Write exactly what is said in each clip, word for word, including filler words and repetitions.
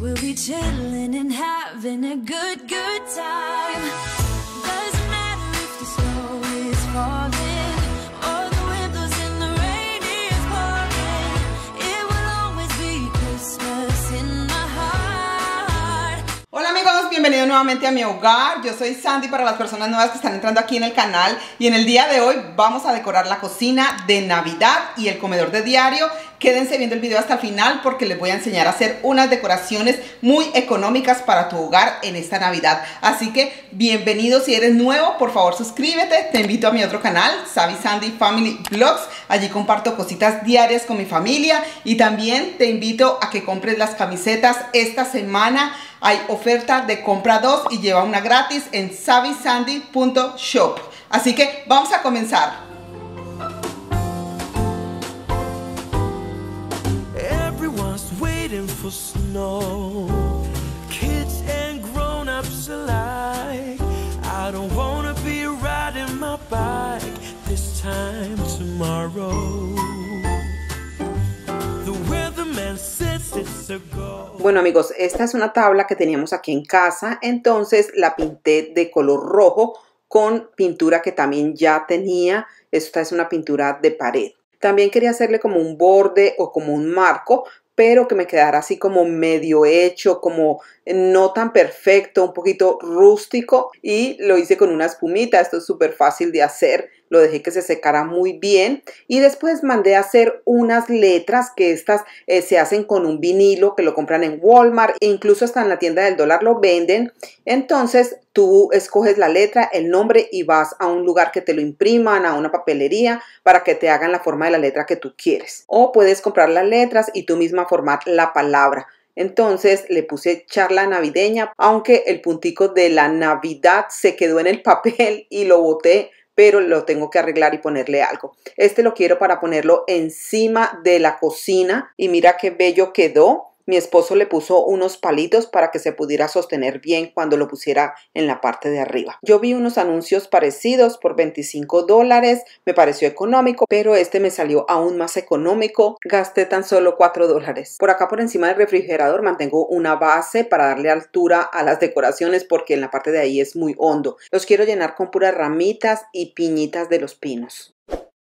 We'll be chilling and having a good, good time. Doesn't matter if the snow is falling or the windows and the rain is pouring. It will always be Christmas in my heart. Hola amigos, bienvenidos nuevamente a mi hogar. Yo soy Sandy para las personas nuevas que están entrando aquí en el canal. Y en el día de hoy vamos a decorar la cocina de Navidad y el comedor de diario. Quédense viendo el video hasta el final porque les voy a enseñar a hacer unas decoraciones muy económicas para tu hogar en esta Navidad. Así que bienvenido, si eres nuevo, por favor suscríbete. Te invito a mi otro canal, Savvy Sandy Family Vlogs. Allí comparto cositas diarias con mi familia y también te invito a que compres las camisetas. Esta semana hay oferta de compra dos y lleva una gratis en Savvy Sandy punto shop. Así que vamos a comenzar. For snow, kids and grown-ups alike. I don't wanna be riding my bike this time tomorrow. The weatherman says it's a go. Bueno amigos, esta es una tabla que teníamos aquí en casa, entonces la pinté de color rojo con pintura que también ya tenía. Esta es una pintura de pared. También quería hacerle como un borde o como un marco, pero que me quedara así como medio hecho, como no tan perfecto, un poquito rústico, y lo hice con una espumita. Esto es súper fácil de hacer, lo dejé que se secara muy bien y después mandé a hacer unas letras, que estas eh, se hacen con un vinilo que lo compran en Walmart, e incluso hasta en la tienda del dólar lo venden. Entonces tú escoges la letra, el nombre y vas a un lugar que te lo impriman, a una papelería, para que te hagan la forma de la letra que tú quieres. O puedes comprar las letras y tú misma formar la palabra. Entonces le puse charla navideña, aunque el puntico de la Navidad se quedó en el papel y lo boté, pero lo tengo que arreglar y ponerle algo. Este lo quiero para ponerlo encima de la cocina y mira qué bello quedó. Mi esposo le puso unos palitos para que se pudiera sostener bien cuando lo pusiera en la parte de arriba. Yo vi unos anuncios parecidos por veinticinco dólares. Me pareció económico, pero este me salió aún más económico. Gasté tan solo cuatro dólares. Por acá por encima del refrigerador mantengo una base para darle altura a las decoraciones porque en la parte de ahí es muy hondo. Los quiero llenar con puras ramitas y piñitas de los pinos.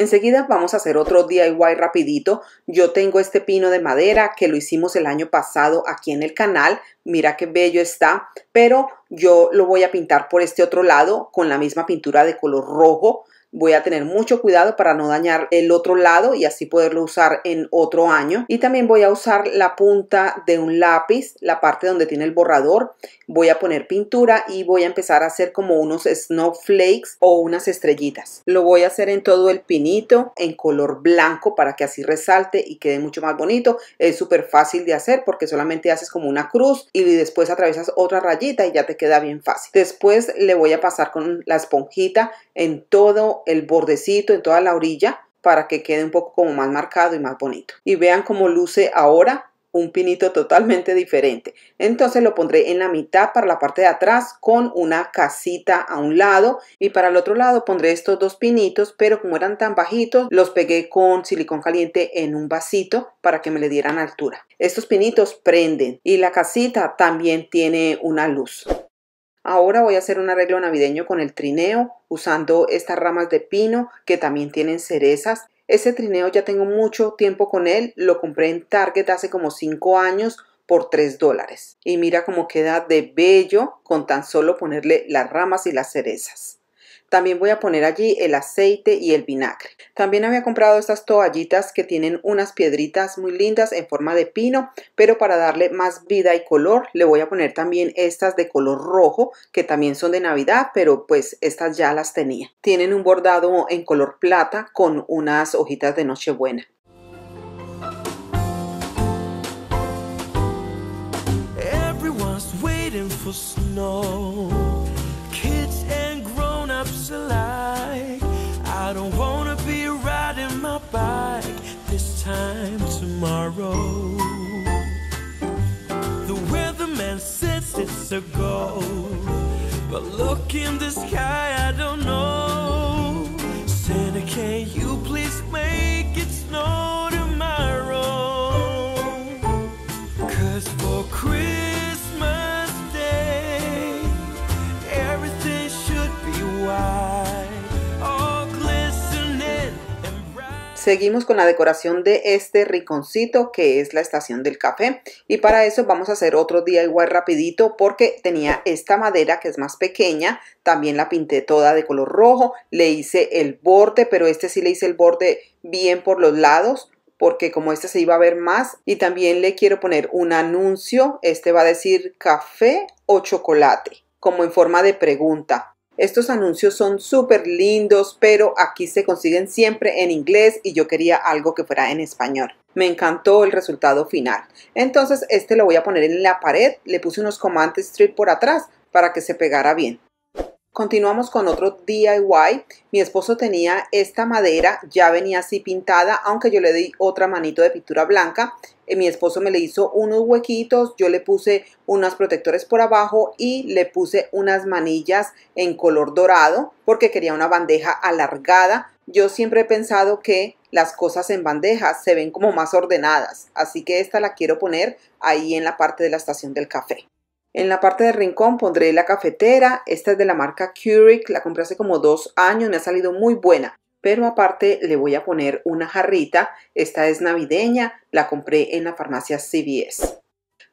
Enseguida vamos a hacer otro D I Y rapidito. Yo tengo este pino de madera que lo hicimos el año pasado aquí en el canal. Mira qué bello está, pero yo lo voy a pintar por este otro lado con la misma pintura de color rojo. Voy a tener mucho cuidado para no dañar el otro lado y así poderlo usar en otro año. Y también voy a usar la punta de un lápiz, la parte donde tiene el borrador. Voy a poner pintura y voy a empezar a hacer como unos snowflakes o unas estrellitas. Lo voy a hacer en todo el pinito en color blanco para que así resalte y quede mucho más bonito. Es súper fácil de hacer porque solamente haces como una cruz y después atravesas otra rayita y ya te queda bien fácil. Después le voy a pasar con la esponjita en todo el bordecito, en toda la orilla, para que quede un poco como más marcado y más bonito. Y vean cómo luce ahora un pinito totalmente diferente. Entonces lo pondré en la mitad para la parte de atrás con una casita a un lado, y para el otro lado pondré estos dos pinitos, pero como eran tan bajitos los pegué con silicón caliente en un vasito para que me le dieran altura. Estos pinitos prenden y la casita también tiene una luz. Ahora voy a hacer un arreglo navideño con el trineo usando estas ramas de pino que también tienen cerezas. Ese trineo ya tengo mucho tiempo con él, lo compré en Target hace como cinco años por tres dólares. Y mira cómo queda de bello con tan solo ponerle las ramas y las cerezas. También voy a poner allí el aceite y el vinagre. También había comprado estas toallitas que tienen unas piedritas muy lindas en forma de pino, pero para darle más vida y color le voy a poner también estas de color rojo, que también son de Navidad, pero pues estas ya las tenía. Tienen un bordado en color plata con unas hojitas de Nochebuena. Everyone's waiting for snow. I don't wanna be riding my bike this time tomorrow. The weatherman says it's a go, but look in the sky, I don't know. Santa, can you please make it snow tomorrow? 'Cause for Christmas seguimos con la decoración de este rinconcito que es la estación del café, y para eso vamos a hacer otro D I Y rapidito porque tenía esta madera que es más pequeña, también la pinté toda de color rojo, le hice el borde, pero este sí le hice el borde bien por los lados porque como este se iba a ver más, y también le quiero poner un anuncio, este va a decir café o chocolate, como en forma de pregunta. Estos anuncios son súper lindos, pero aquí se consiguen siempre en inglés y yo quería algo que fuera en español. Me encantó el resultado final. Entonces este lo voy a poner en la pared, le puse unos command strip por atrás para que se pegara bien. Continuamos con otro D I Y. Mi esposo tenía esta madera, ya venía así pintada, aunque yo le di otra manito de pintura blanca. Mi esposo me le hizo unos huequitos, yo le puse unos protectores por abajo y le puse unas manillas en color dorado porque quería una bandeja alargada. Yo siempre he pensado que las cosas en bandejas se ven como más ordenadas, así que esta la quiero poner ahí en la parte de la estación del café. En la parte del rincón pondré la cafetera, esta es de la marca Keurig, la compré hace como dos años, me ha salido muy buena, pero aparte le voy a poner una jarrita, esta es navideña, la compré en la farmacia C V S.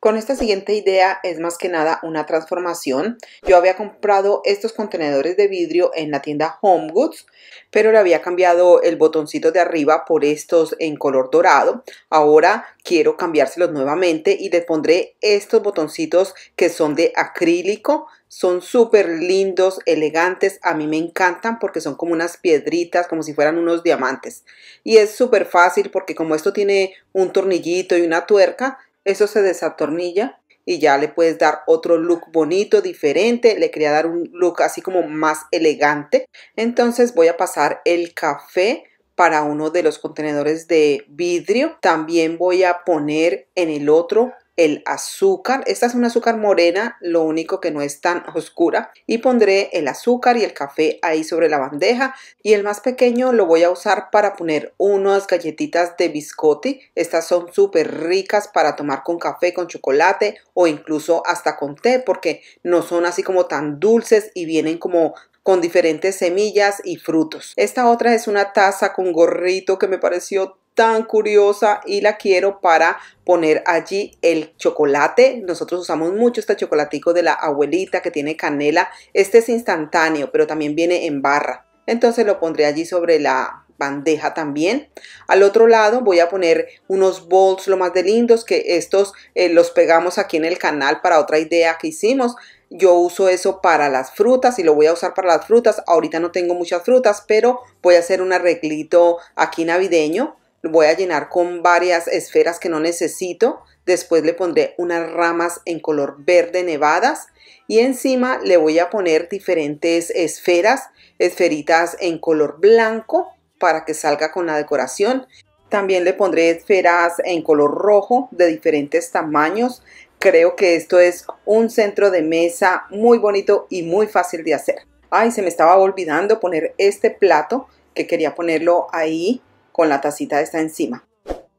Con esta siguiente idea es más que nada una transformación. Yo había comprado estos contenedores de vidrio en la tienda HomeGoods, pero le había cambiado el botoncito de arriba por estos en color dorado. Ahora quiero cambiárselos nuevamente y les pondré estos botoncitos que son de acrílico. Son súper lindos, elegantes, a mí me encantan porque son como unas piedritas, como si fueran unos diamantes. Y es súper fácil porque como esto tiene un tornillito y una tuerca, eso se desatornilla y ya le puedes dar otro look bonito, diferente. Le quería dar un look así como más elegante. Entonces voy a pasar el café para uno de los contenedores de vidrio. También voy a poner en el otro el azúcar. Esta es una azúcar morena, lo único que no es tan oscura. Y pondré el azúcar y el café ahí sobre la bandeja. Y el más pequeño lo voy a usar para poner unas galletitas de biscotti. Estas son súper ricas para tomar con café, con chocolate o incluso hasta con té, porque no son así como tan dulces y vienen como con diferentes semillas y frutos. Esta otra es una taza con gorrito que me pareció tan curiosa y la quiero para poner allí el chocolate. Nosotros usamos mucho este chocolatico de la abuelita que tiene canela. Este es instantáneo, pero también viene en barra. Entonces lo pondré allí sobre la bandeja también. Al otro lado voy a poner unos bowls lo más de lindos, que estos eh, los pegamos aquí en el canal para otra idea que hicimos. Yo uso eso para las frutas y lo voy a usar para las frutas. Ahorita no tengo muchas frutas, pero voy a hacer un arreglito aquí navideño. Voy a llenar con varias esferas que no necesito. Después le pondré unas ramas en color verde nevadas y encima le voy a poner diferentes esferas, esferitas en color blanco para que salga con la decoración. También le pondré esferas en color rojo de diferentes tamaños. Creo que esto es un centro de mesa muy bonito y muy fácil de hacer. Ay, se me estaba olvidando poner este plato que quería ponerlo ahí con la tacita esta encima.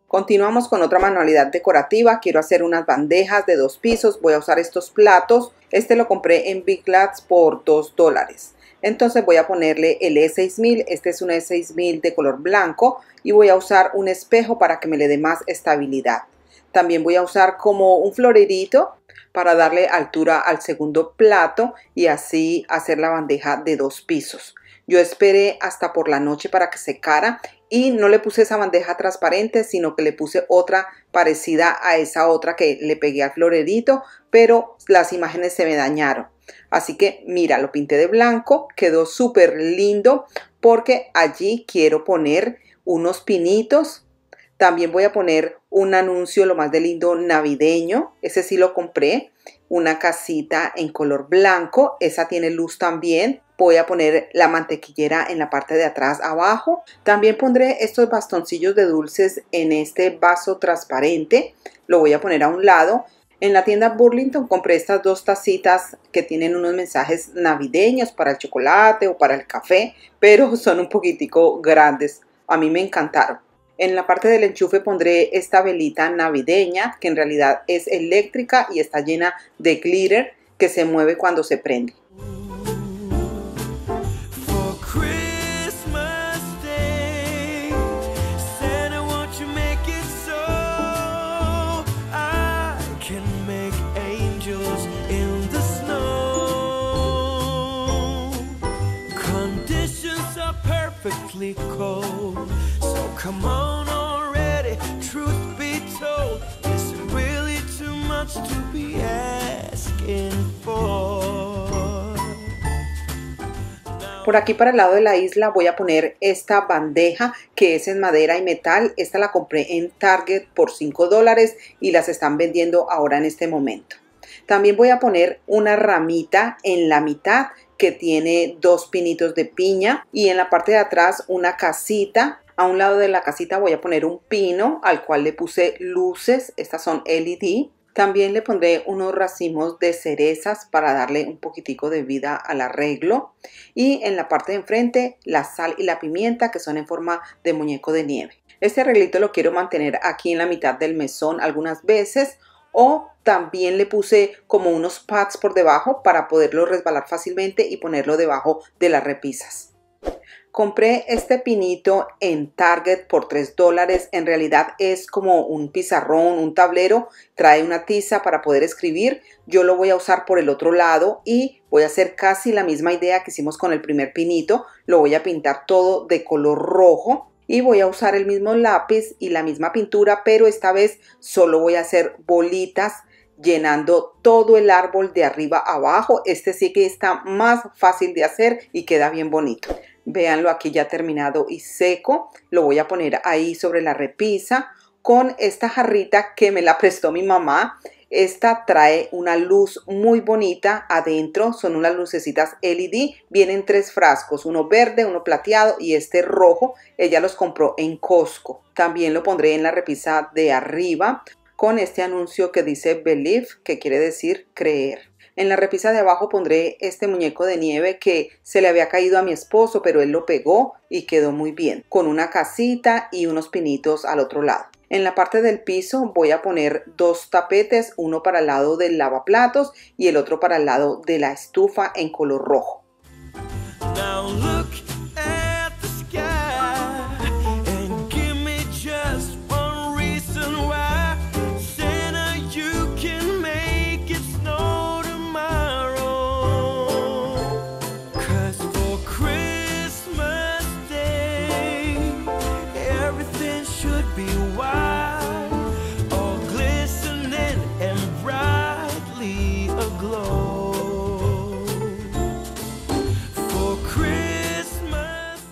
Continuamos con otra manualidad decorativa. Quiero hacer unas bandejas de dos pisos. Voy a usar estos platos. Este lo compré en Big Lots por dos dólares. Entonces voy a ponerle el E seis mil. Este es un E seis mil de color blanco. Y voy a usar un espejo para que me le dé más estabilidad. También voy a usar como un florerito para darle altura al segundo plato y así hacer la bandeja de dos pisos. Yo esperé hasta por la noche para que secara y no le puse esa bandeja transparente, sino que le puse otra parecida a esa otra que le pegué al florerito, pero las imágenes se me dañaron. Así que mira, lo pinté de blanco, quedó súper lindo porque allí quiero poner unos pinitos. También voy a poner un anuncio lo más de lindo navideño, ese sí lo compré, una casita en color blanco, esa tiene luz también. Voy a poner la mantequillera en la parte de atrás abajo. También pondré estos bastoncillos de dulces en este vaso transparente, lo voy a poner a un lado. En la tienda Burlington compré estas dos tacitas que tienen unos mensajes navideños para el chocolate o para el café, pero son un poquitico grandes, a mí me encantaron. En la parte del enchufe pondré esta velita navideña que en realidad es eléctrica y está llena de glitter que se mueve cuando se prende. awfully cold. So come on already, truth be told, is it really too much to be asking for? Por aquí para el lado de la isla voy a poner esta bandeja que es en madera y metal. Esta la compré en Target por cinco dólares y las están vendiendo ahora en este momento. También voy a poner una ramita en la mitad que tiene dos pinitos de piña y en la parte de atrás una casita. A un lado de la casita voy a poner un pino al cual le puse luces, estas son L E D. También le pondré unos racimos de cerezas para darle un poquitico de vida al arreglo. Y en la parte de enfrente la sal y la pimienta que son en forma de muñeco de nieve. Este arreglito lo quiero mantener aquí en la mitad del mesón algunas veces. O también le puse como unos pads por debajo para poderlo resbalar fácilmente y ponerlo debajo de las repisas. Compré este pinito en Target por tres dólares. En realidad es como un pizarrón, un tablero. Trae una tiza para poder escribir. Yo lo voy a usar por el otro lado y voy a hacer casi la misma idea que hicimos con el primer pinito. Lo voy a pintar todo de color rojo. Y voy a usar el mismo lápiz y la misma pintura, pero esta vez solo voy a hacer bolitas llenando todo el árbol de arriba abajo. Este sí que está más fácil de hacer y queda bien bonito. Véanlo aquí ya terminado y seco. Lo voy a poner ahí sobre la repisa con esta jarrita que me la prestó mi mamá. Esta trae una luz muy bonita adentro, son unas lucecitas L E D, vienen tres frascos, uno verde, uno plateado y este rojo. Ella los compró en Costco. También lo pondré en la repisa de arriba con este anuncio que dice Believe, que quiere decir creer. En la repisa de abajo pondré este muñeco de nieve que se le había caído a mi esposo, pero él lo pegó y quedó muy bien, con una casita y unos pinitos al otro lado. En la parte del piso voy a poner dos tapetes, uno para el lado del lavaplatos y el otro para el lado de la estufa en color rojo.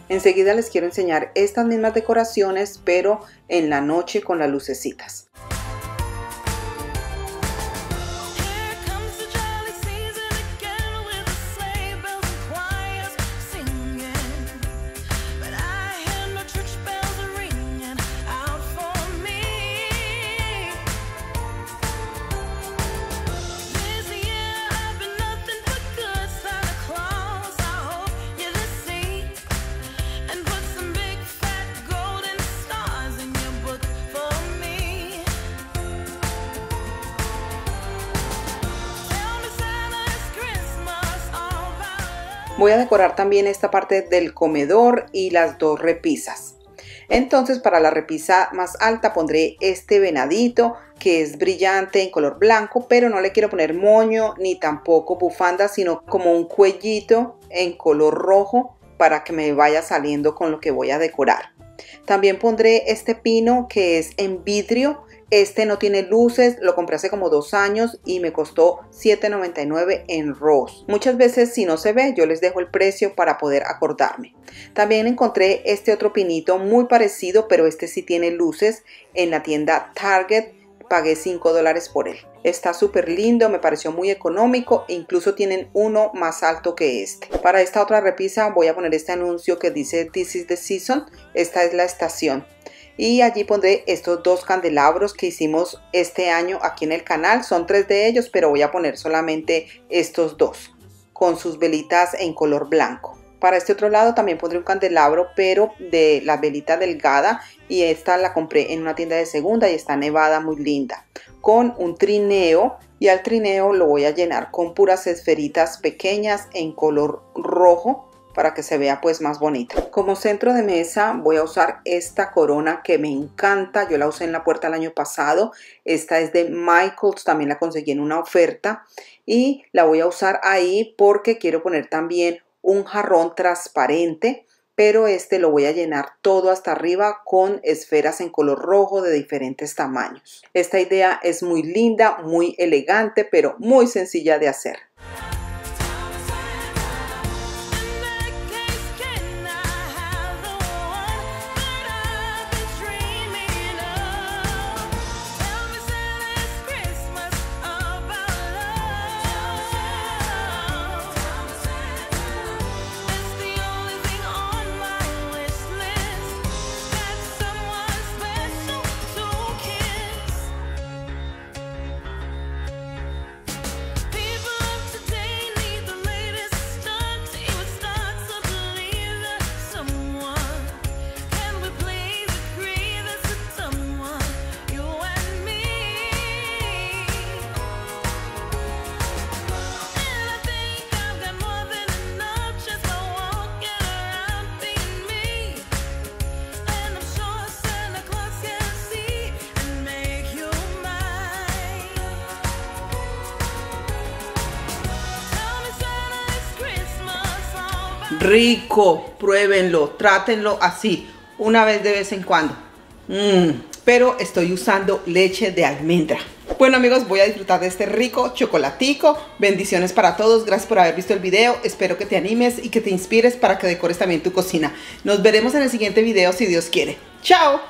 Enseguida les quiero enseñar estas mismas decoraciones, pero en la noche con las lucecitas. Voy a decorar también esta parte del comedor y las dos repisas. Entonces para la repisa más alta pondré este venadito que es brillante en color blanco, pero no le quiero poner moño ni tampoco bufanda, sino como un cuellito en color rojo para que me vaya saliendo con lo que voy a decorar. También pondré este pino que es en vidrio. Este no tiene luces, lo compré hace como dos años y me costó siete noventa y nueve en Ross. Muchas veces si no se ve yo les dejo el precio para poder acordarme. También encontré este otro pinito muy parecido, pero este sí tiene luces en la tienda Target. Pagué cinco dólares por él. Está súper lindo, me pareció muy económico, incluso tienen uno más alto que este. Para esta otra repisa voy a poner este anuncio que dice This is the season, esta es la estación. Y allí pondré estos dos candelabros que hicimos este año aquí en el canal. Son tres de ellos, pero voy a poner solamente estos dos con sus velitas en color blanco. Para este otro lado también pondré un candelabro, pero de la velita delgada. Y esta la compré en una tienda de segunda y está nevada, muy linda. Con un trineo y al trineo lo voy a llenar con puras esferitas pequeñas en color rojo, para que se vea pues más bonita. Como centro de mesa voy a usar esta corona que me encanta. Yo la usé en la puerta el año pasado. Esta es de Michaels, también la conseguí en una oferta. Y la voy a usar ahí porque quiero poner también un jarrón transparente pero este lo voy a llenar todo hasta arriba con esferas en color rojo de diferentes tamaños. Esta idea es muy linda, muy elegante, pero muy sencilla de hacer. Rico, pruébenlo, trátenlo así, una vez de vez en cuando. Mm, pero estoy usando leche de almendra. Bueno amigos, voy a disfrutar de este rico chocolatico. Bendiciones para todos, gracias por haber visto el video. Espero que te animes y que te inspires para que decores también tu cocina. Nos veremos en el siguiente video si Dios quiere. ¡Chao!